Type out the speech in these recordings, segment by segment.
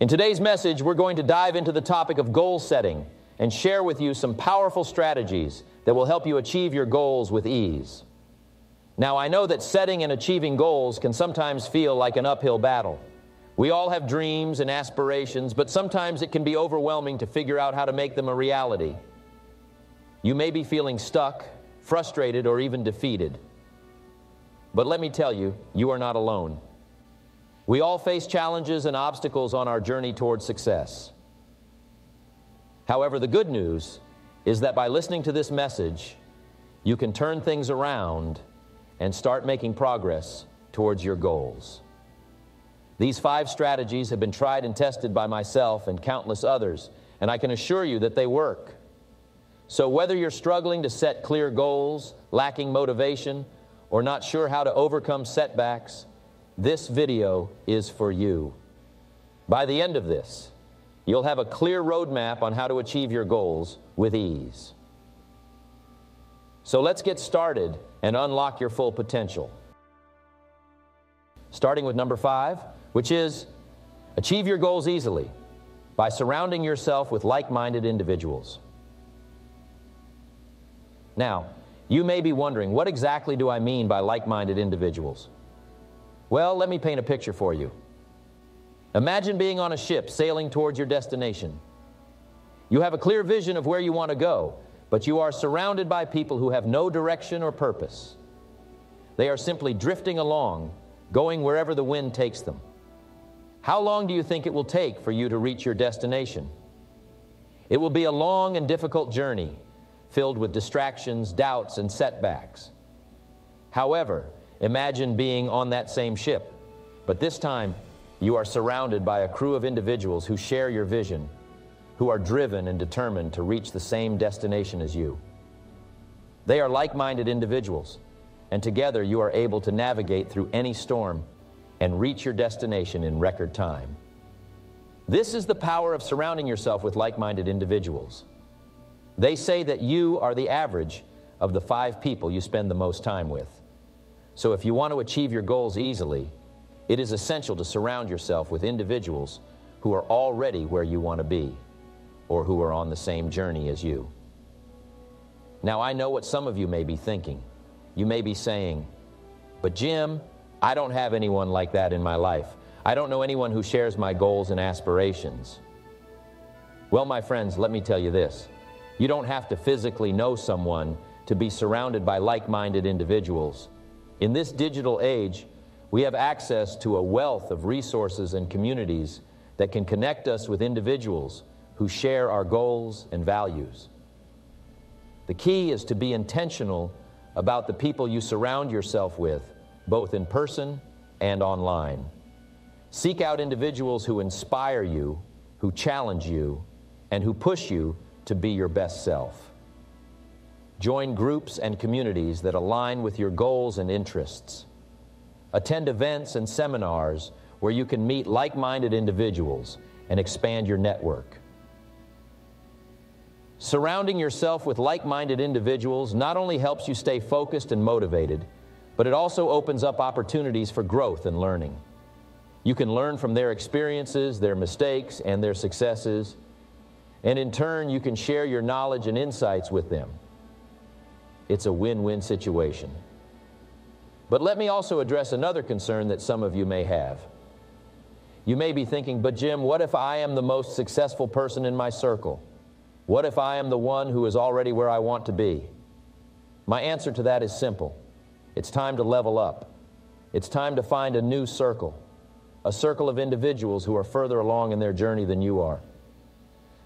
In today's message, we're going to dive into the topic of goal setting and share with you some powerful strategies that will help you achieve your goals with ease. Now, I know that setting and achieving goals can sometimes feel like an uphill battle. We all have dreams and aspirations, but sometimes it can be overwhelming to figure out how to make them a reality. You may be feeling stuck, frustrated, or even defeated. But let me tell you, you are not alone. We all face challenges and obstacles on our journey towards success. However, the good news is that by listening to this message, you can turn things around and start making progress towards your goals. These 5 strategies have been tried and tested by myself and countless others, and I can assure you that they work. So whether you're struggling to set clear goals, lacking motivation, or not sure how to overcome setbacks, this video is for you. By the end of this, you'll have a clear roadmap on how to achieve your goals with ease. So let's get started and unlock your full potential. Starting with number 5, which is achieve your goals easily by surrounding yourself with like-minded individuals. Now, you may be wondering, what exactly do I mean by like-minded individuals? Well, let me paint a picture for you. Imagine being on a ship sailing towards your destination. You have a clear vision of where you want to go, but you are surrounded by people who have no direction or purpose. They are simply drifting along, going wherever the wind takes them. How long do you think it will take for you to reach your destination? It will be a long and difficult journey, filled with distractions, doubts, and setbacks. However, imagine being on that same ship, but this time you are surrounded by a crew of individuals who share your vision, who are driven and determined to reach the same destination as you. They are like-minded individuals, and together you are able to navigate through any storm and reach your destination in record time. This is the power of surrounding yourself with like-minded individuals. They say that you are the average of the 5 people you spend the most time with. So if you want to achieve your goals easily, it is essential to surround yourself with individuals who are already where you want to be or who are on the same journey as you. Now, I know what some of you may be thinking. You may be saying, but Jim, I don't have anyone like that in my life. I don't know anyone who shares my goals and aspirations. Well, my friends, let me tell you this. You don't have to physically know someone to be surrounded by like-minded individuals. In this digital age, we have access to a wealth of resources and communities that can connect us with individuals who share our goals and values. The key is to be intentional about the people you surround yourself with, both in person and online. Seek out individuals who inspire you, who challenge you, and who push you to be your best self. Join groups and communities that align with your goals and interests. Attend events and seminars where you can meet like-minded individuals and expand your network. Surrounding yourself with like-minded individuals not only helps you stay focused and motivated, but it also opens up opportunities for growth and learning. You can learn from their experiences, their mistakes, and their successes, and in turn, you can share your knowledge and insights with them. It's a win-win situation. But let me also address another concern that some of you may have. You may be thinking, but Jim, what if I am the most successful person in my circle? What if I am the one who is already where I want to be? My answer to that is simple. It's time to level up. It's time to find a new circle, a circle of individuals who are further along in their journey than you are.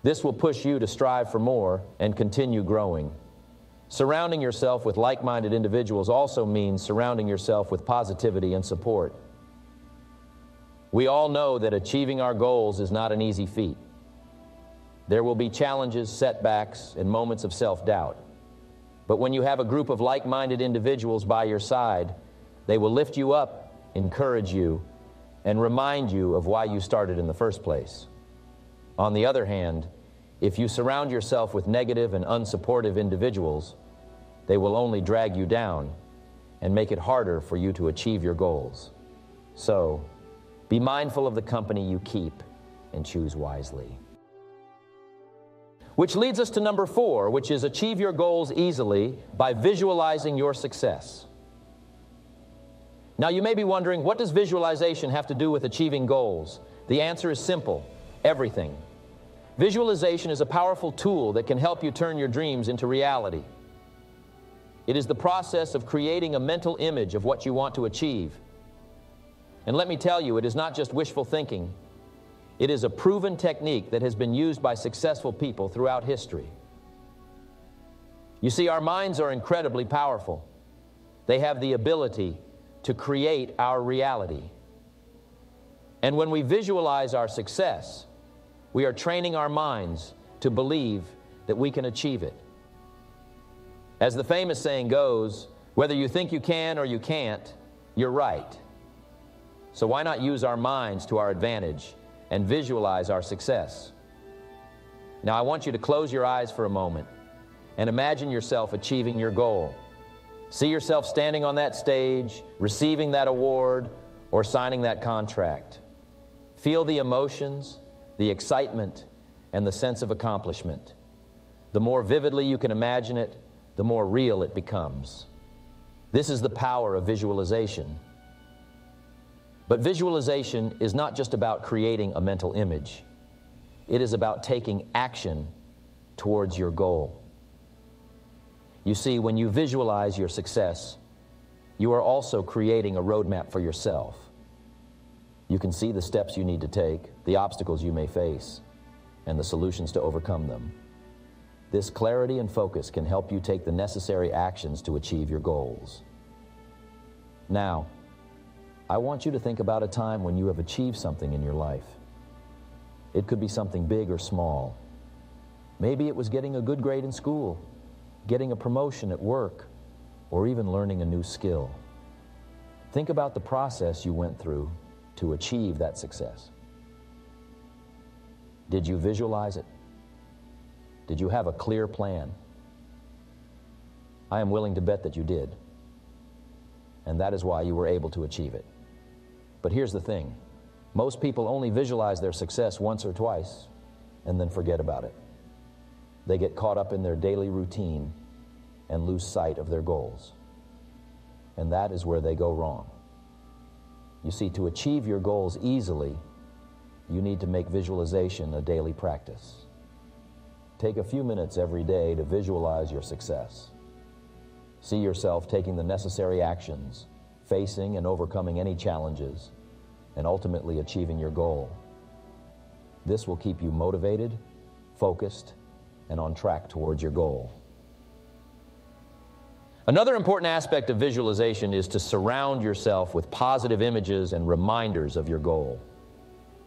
This will push you to strive for more and continue growing. Surrounding yourself with like-minded individuals also means surrounding yourself with positivity and support. We all know that achieving our goals is not an easy feat. There will be challenges, setbacks, and moments of self-doubt. But when you have a group of like-minded individuals by your side, they will lift you up, encourage you, and remind you of why you started in the first place. On the other hand, if you surround yourself with negative and unsupportive individuals, they will only drag you down and make it harder for you to achieve your goals. So, be mindful of the company you keep and choose wisely. Which leads us to number 4, which is achieve your goals easily by visualizing your success. Now, you may be wondering, what does visualization have to do with achieving goals? The answer is simple: everything. Visualization is a powerful tool that can help you turn your dreams into reality. It is the process of creating a mental image of what you want to achieve. And let me tell you, it is not just wishful thinking. It is a proven technique that has been used by successful people throughout history. You see, our minds are incredibly powerful. They have the ability to create our reality. And when we visualize our success, we are training our minds to believe that we can achieve it. As the famous saying goes, whether you think you can or you can't, you're right. So why not use our minds to our advantage and visualize our success? Now, I want you to close your eyes for a moment and imagine yourself achieving your goal. See yourself standing on that stage, receiving that award, or signing that contract. Feel the emotions, the excitement, and the sense of accomplishment. The more vividly you can imagine it, the more real it becomes. This is the power of visualization. But visualization is not just about creating a mental image. It is about taking action towards your goal. You see, when you visualize your success, you are also creating a roadmap for yourself. You can see the steps you need to take, the obstacles you may face, and the solutions to overcome them. This clarity and focus can help you take the necessary actions to achieve your goals. Now, I want you to think about a time when you have achieved something in your life. It could be something big or small. Maybe it was getting a good grade in school, getting a promotion at work, or even learning a new skill. Think about the process you went through to achieve that success. Did you visualize it? Did you have a clear plan? I am willing to bet that you did. And that is why you were able to achieve it. But here's the thing. Most people only visualize their success once or twice and then forget about it. They get caught up in their daily routine and lose sight of their goals. And that is where they go wrong. You see, to achieve your goals easily, you need to make visualization a daily practice. Take a few minutes every day to visualize your success. See yourself taking the necessary actions, facing and overcoming any challenges, and ultimately achieving your goal. This will keep you motivated, focused, and on track towards your goal. Another important aspect of visualization is to surround yourself with positive images and reminders of your goal.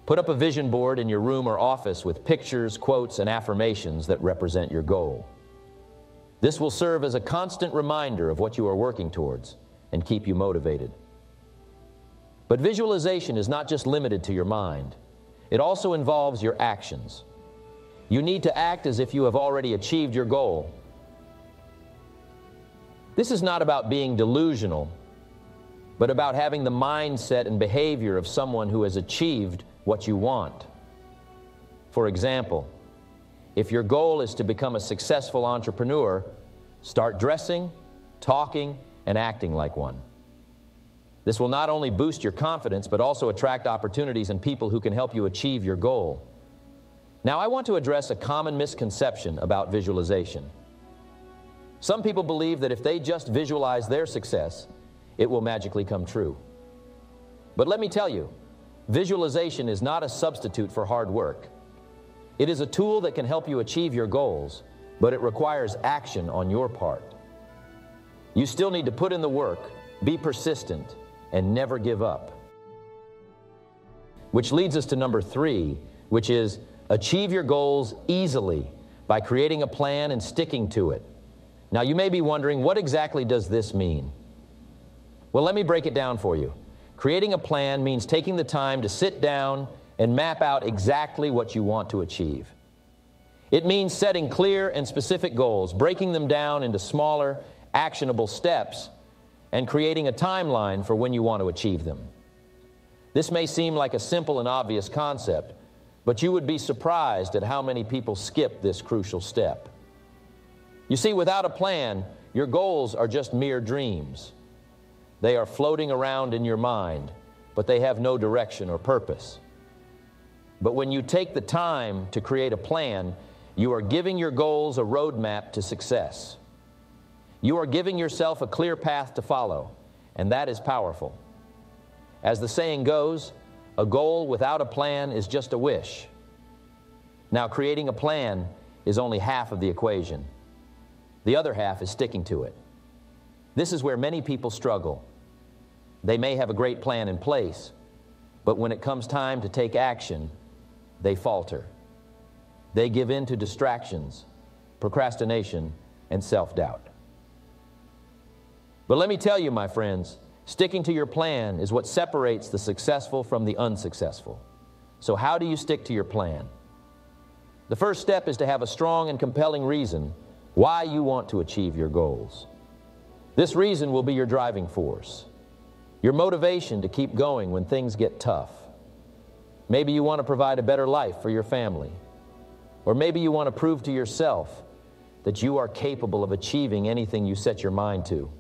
Put up a vision board in your room or office with pictures, quotes, and affirmations that represent your goal. This will serve as a constant reminder of what you are working towards and keep you motivated. But visualization is not just limited to your mind. It also involves your actions. You need to act as if you have already achieved your goal. This is not about being delusional, but about having the mindset and behavior of someone who has achieved what you want. For example, if your goal is to become a successful entrepreneur, start dressing, talking, and acting like one. This will not only boost your confidence, but also attract opportunities and people who can help you achieve your goal. Now, I want to address a common misconception about visualization. Some people believe that if they just visualize their success, it will magically come true. But let me tell you, visualization is not a substitute for hard work. It is a tool that can help you achieve your goals, but it requires action on your part. You still need to put in the work, be persistent, and never give up. Which leads us to number 3, which is achieve your goals easily by creating a plan and sticking to it. Now, you may be wondering, what exactly does this mean? Well, let me break it down for you. Creating a plan means taking the time to sit down and map out exactly what you want to achieve. It means setting clear and specific goals, breaking them down into smaller, actionable steps, and creating a timeline for when you want to achieve them. This may seem like a simple and obvious concept, But you would be surprised at how many people skip this crucial step. You see, without a plan, your goals are just mere dreams. They are floating around in your mind, but they have no direction or purpose. But when you take the time to create a plan, you are giving your goals a roadmap to success. You are giving yourself a clear path to follow, and that is powerful. As the saying goes, a goal without a plan is just a wish. Now, creating a plan is only half of the equation. The other half is sticking to it. This is where many people struggle. They may have a great plan in place, but when it comes time to take action, they falter. They give in to distractions, procrastination, and self-doubt. But let me tell you, my friends, sticking to your plan is what separates the successful from the unsuccessful. So how do you stick to your plan? The first step is to have a strong and compelling reason why you want to achieve your goals. This reason will be your driving force, your motivation to keep going when things get tough. Maybe you want to provide a better life for your family, or maybe you want to prove to yourself that you are capable of achieving anything you set your mind to.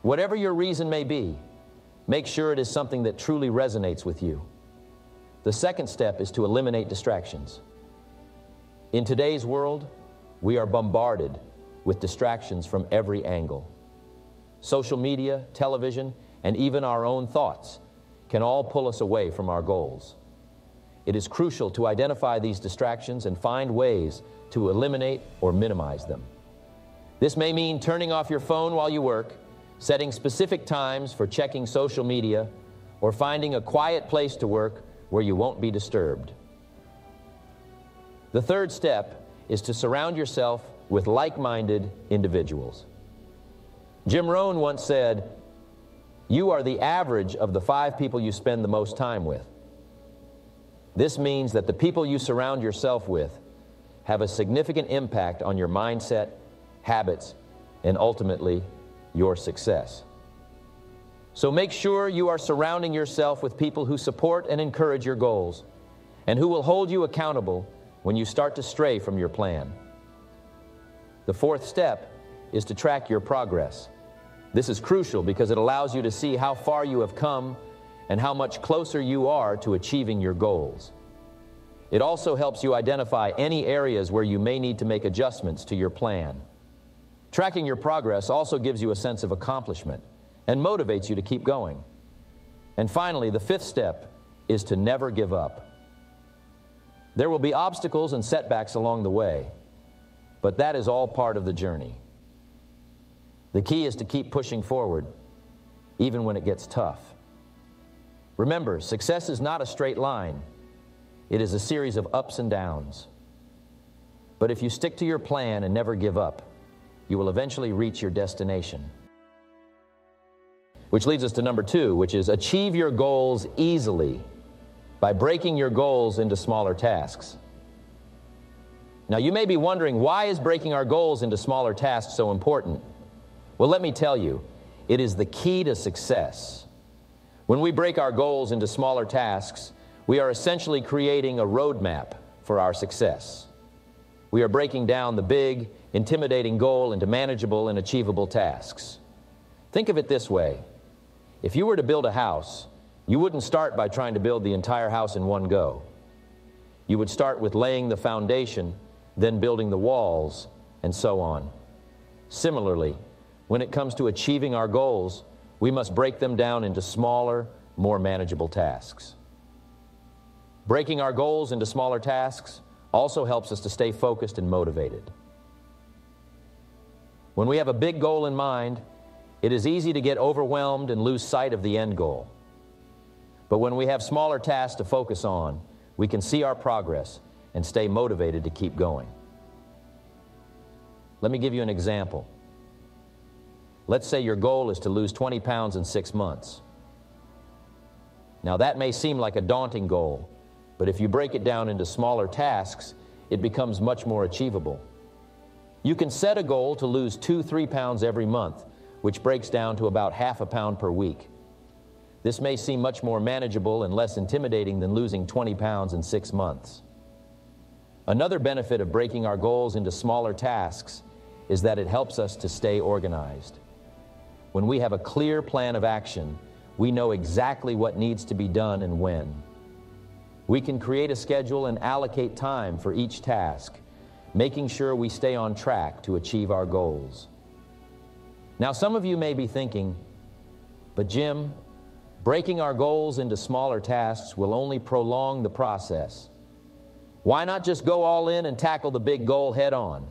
Whatever your reason may be, make sure it is something that truly resonates with you. The second step is to eliminate distractions. In today's world, we are bombarded with distractions from every angle. Social media, television, and even our own thoughts can all pull us away from our goals. It is crucial to identify these distractions and find ways to eliminate or minimize them. This may mean turning off your phone while you work, setting specific times for checking social media, or finding a quiet place to work where you won't be disturbed. The third step is to surround yourself with like-minded individuals. Jim Rohn once said, "You are the average of the 5 people you spend the most time with." This means that the people you surround yourself with have a significant impact on your mindset, habits, and ultimately, your success. So make sure you are surrounding yourself with people who support and encourage your goals and who will hold you accountable when you start to stray from your plan. The fourth step is to track your progress. This is crucial because it allows you to see how far you have come and how much closer you are to achieving your goals. It also helps you identify any areas where you may need to make adjustments to your plan. Tracking your progress also gives you a sense of accomplishment and motivates you to keep going. And finally, the fifth step is to never give up. There will be obstacles and setbacks along the way, but that is all part of the journey. The key is to keep pushing forward, even when it gets tough. Remember, success is not a straight line. It is a series of ups and downs. But if you stick to your plan and never give up, you will eventually reach your destination. Which leads us to number 2, which is achieve your goals easily by breaking your goals into smaller tasks. Now, you may be wondering, why is breaking our goals into smaller tasks so important? Well, let me tell you, it is the key to success. When we break our goals into smaller tasks, we are essentially creating a roadmap for our success. We are breaking down the big, intimidating goal into manageable and achievable tasks. Think of it this way. If you were to build a house, you wouldn't start by trying to build the entire house in one go. You would start with laying the foundation, then building the walls, and so on. Similarly, when it comes to achieving our goals, we must break them down into smaller, more manageable tasks. Breaking our goals into smaller tasks also helps us to stay focused and motivated. When we have a big goal in mind, it is easy to get overwhelmed and lose sight of the end goal. But when we have smaller tasks to focus on, we can see our progress and stay motivated to keep going. Let me give you an example. Let's say your goal is to lose 20 pounds in 6 months. Now, that may seem like a daunting goal, but if you break it down into smaller tasks, it becomes much more achievable. You can set a goal to lose 2-3 pounds every month, which breaks down to about half a pound per week. This may seem much more manageable and less intimidating than losing 20 pounds in 6 months. Another benefit of breaking our goals into smaller tasks is that it helps us to stay organized. When we have a clear plan of action, we know exactly what needs to be done and when. We can create a schedule and allocate time for each task, making sure we stay on track to achieve our goals. Now, some of you may be thinking, but Jim, breaking our goals into smaller tasks will only prolong the process. Why not just go all in and tackle the big goal head on?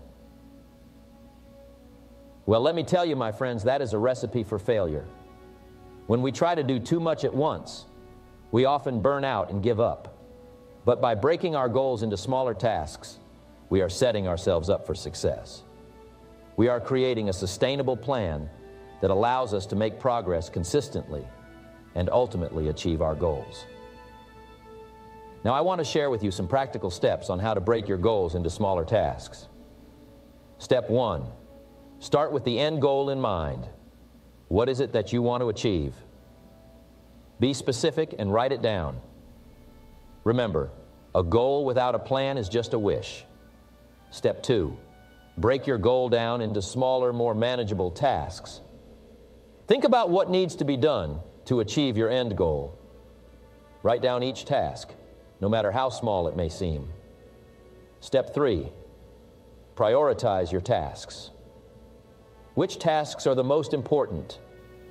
Well, let me tell you, my friends, that is a recipe for failure. When we try to do too much at once, we often burn out and give up. But by breaking our goals into smaller tasks, we are setting ourselves up for success. We are creating a sustainable plan that allows us to make progress consistently and ultimately achieve our goals. Now, I want to share with you some practical steps on how to break your goals into smaller tasks. Step one, start with the end goal in mind. What is it that you want to achieve? Be specific and write it down. Remember, a goal without a plan is just a wish. Step two, break your goal down into smaller, more manageable tasks. Think about what needs to be done to achieve your end goal. Write down each task, no matter how small it may seem. Step three, prioritize your tasks. Which tasks are the most important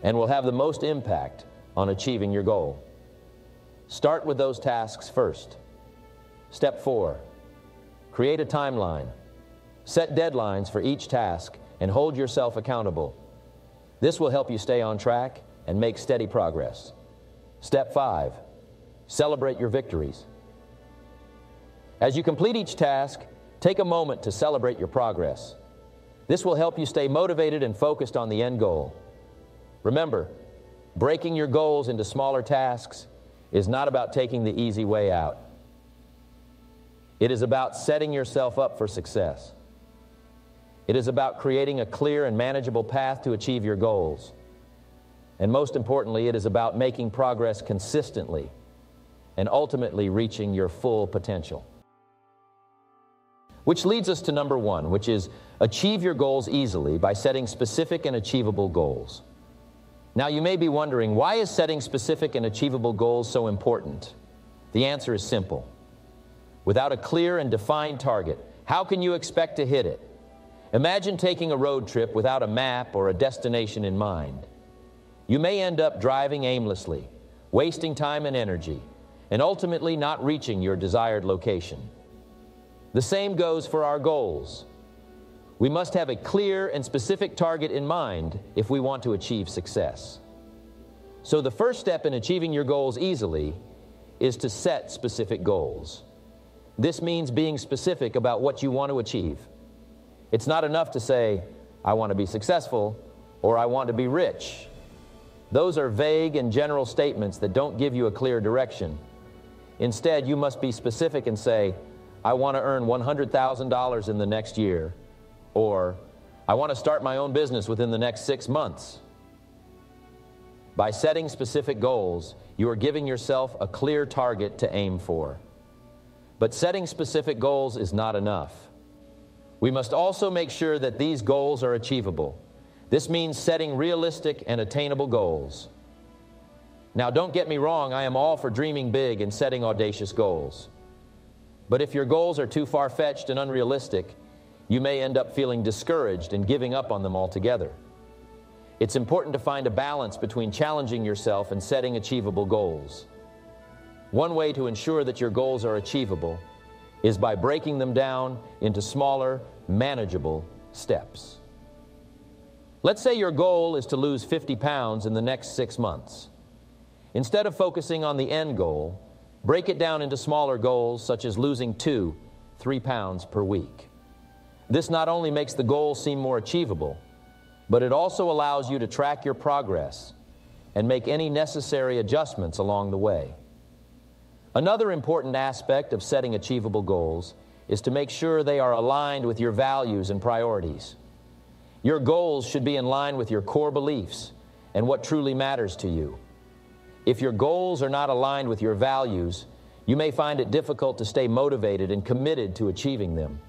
and will have the most impact on achieving your goal? Start with those tasks first. Step four, create a timeline. Set deadlines for each task and hold yourself accountable. This will help you stay on track and make steady progress. Step five, celebrate your victories. As you complete each task, take a moment to celebrate your progress. This will help you stay motivated and focused on the end goal. Remember, breaking your goals into smaller tasks is not about taking the easy way out. It is about setting yourself up for success. It is about creating a clear and manageable path to achieve your goals. And most importantly, it is about making progress consistently and ultimately reaching your full potential. Which leads us to number one, which is achieve your goals easily by setting specific and achievable goals. Now, you may be wondering, why is setting specific and achievable goals so important? The answer is simple. Without a clear and defined target, how can you expect to hit it? Imagine taking a road trip without a map or a destination in mind. You may end up driving aimlessly, wasting time and energy, and ultimately not reaching your desired location. The same goes for our goals. We must have a clear and specific target in mind if we want to achieve success. So the first step in achieving your goals easily is to set specific goals. This means being specific about what you want to achieve. It's not enough to say, I want to be successful or I want to be rich. Those are vague and general statements that don't give you a clear direction. Instead, you must be specific and say, I want to earn $100,000 in the next year, or I want to start my own business within the next 6 months. By setting specific goals, you are giving yourself a clear target to aim for. But setting specific goals is not enough. We must also make sure that these goals are achievable. This means setting realistic and attainable goals. Now, don't get me wrong, I am all for dreaming big and setting audacious goals. But if your goals are too far-fetched and unrealistic, you may end up feeling discouraged and giving up on them altogether. It's important to find a balance between challenging yourself and setting achievable goals. One way to ensure that your goals are achievable is by breaking them down into smaller, manageable steps. Let's say your goal is to lose 50 pounds in the next 6 months. Instead of focusing on the end goal, break it down into smaller goals, such as losing 2-3 pounds per week. This not only makes the goal seem more achievable, but it also allows you to track your progress and make any necessary adjustments along the way. Another important aspect of setting achievable goals is to make sure they are aligned with your values and priorities. Your goals should be in line with your core beliefs and what truly matters to you. If your goals are not aligned with your values, you may find it difficult to stay motivated and committed to achieving them.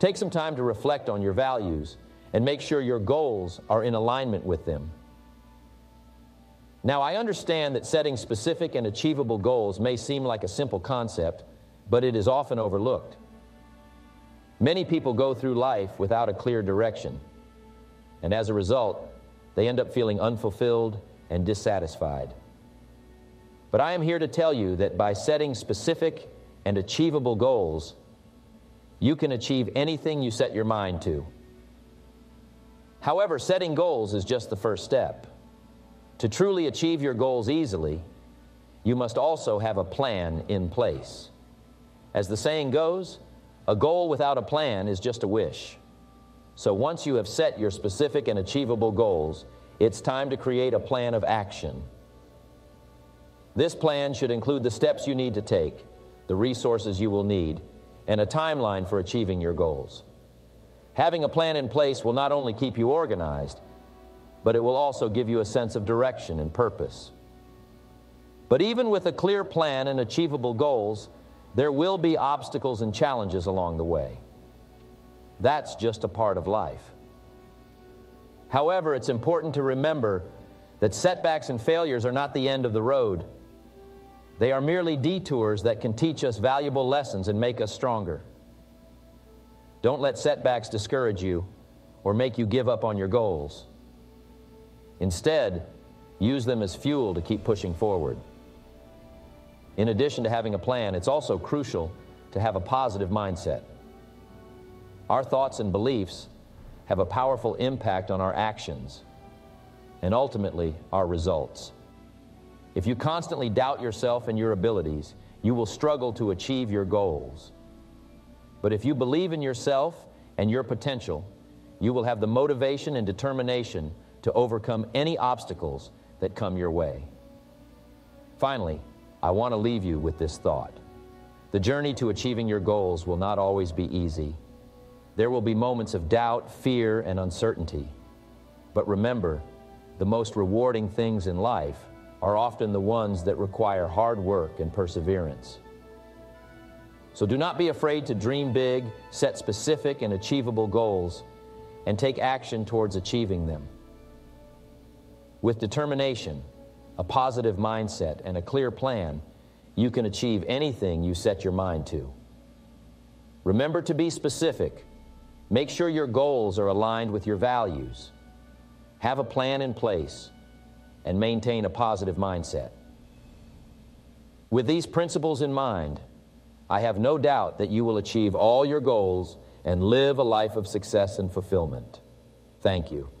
Take some time to reflect on your values and make sure your goals are in alignment with them. Now, I understand that setting specific and achievable goals may seem like a simple concept, but it is often overlooked. Many people go through life without a clear direction, and as a result, they end up feeling unfulfilled and dissatisfied. But I am here to tell you that by setting specific and achievable goals, you can achieve anything you set your mind to. However, setting goals is just the first step. To truly achieve your goals easily, you must also have a plan in place. As the saying goes, a goal without a plan is just a wish. So once you have set your specific and achievable goals, it's time to create a plan of action. This plan should include the steps you need to take, the resources you will need, and a timeline for achieving your goals. Having a plan in place will not only keep you organized, but it will also give you a sense of direction and purpose. But even with a clear plan and achievable goals, there will be obstacles and challenges along the way. That's just a part of life. However, it's important to remember that setbacks and failures are not the end of the road. They are merely detours that can teach us valuable lessons and make us stronger. Don't let setbacks discourage you or make you give up on your goals. Instead, use them as fuel to keep pushing forward. In addition to having a plan, it's also crucial to have a positive mindset. Our thoughts and beliefs have a powerful impact on our actions and ultimately our results. If you constantly doubt yourself and your abilities, you will struggle to achieve your goals. But if you believe in yourself and your potential, you will have the motivation and determination to overcome any obstacles that come your way. Finally, I want to leave you with this thought. The journey to achieving your goals will not always be easy. There will be moments of doubt, fear, and uncertainty. But remember, the most rewarding things in life are often the ones that require hard work and perseverance. So do not be afraid to dream big, set specific and achievable goals, and take action towards achieving them. With determination, a positive mindset, and a clear plan, you can achieve anything you set your mind to. Remember to be specific. Make sure your goals are aligned with your values. Have a plan in place and maintain a positive mindset. With these principles in mind, I have no doubt that you will achieve all your goals and live a life of success and fulfillment. Thank you.